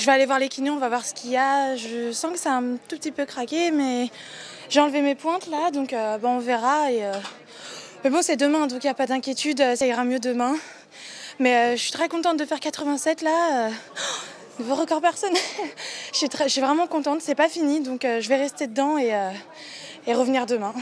Je vais aller voir les kinés, on va voir ce qu'il y a. Je sens que ça a un tout petit peu craqué, mais j'ai enlevé mes pointes là, donc on verra. Mais bon, c'est demain, donc il n'y a pas d'inquiétude, ça ira mieux demain. Mais je suis très contente de faire 87 là. Nouveau record personnel. Je suis vraiment contente, c'est pas fini, donc je vais rester dedans et revenir demain.